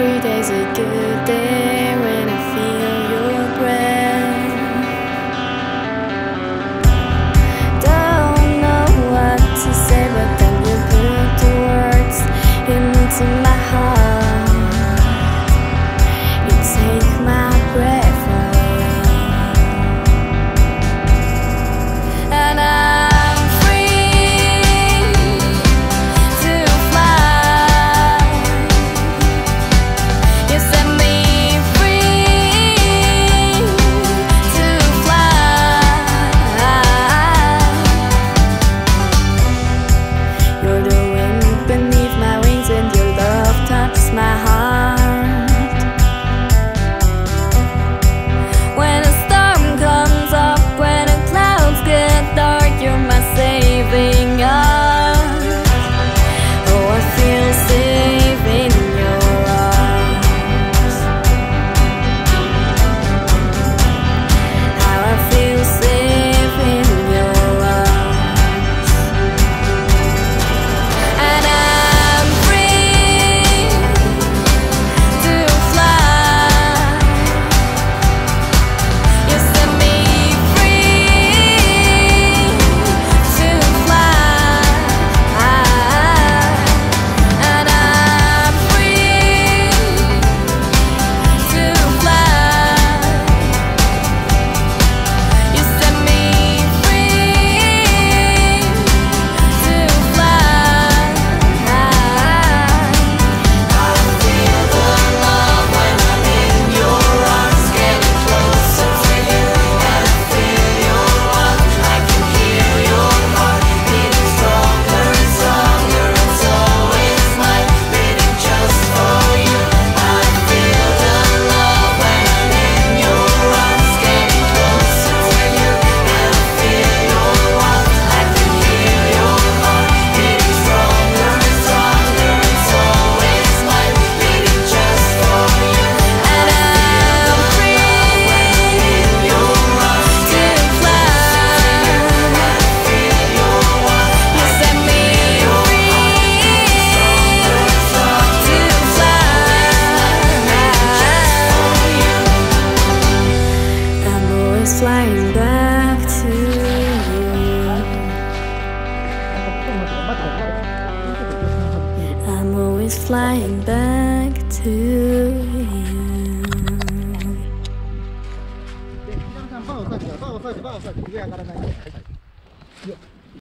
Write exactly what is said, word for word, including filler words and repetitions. Every day's a good day when I feel your breath. Don't know what to say, but then you put the words into my heart. You take my breath away, and I flying back to you. I'm always flying back to you.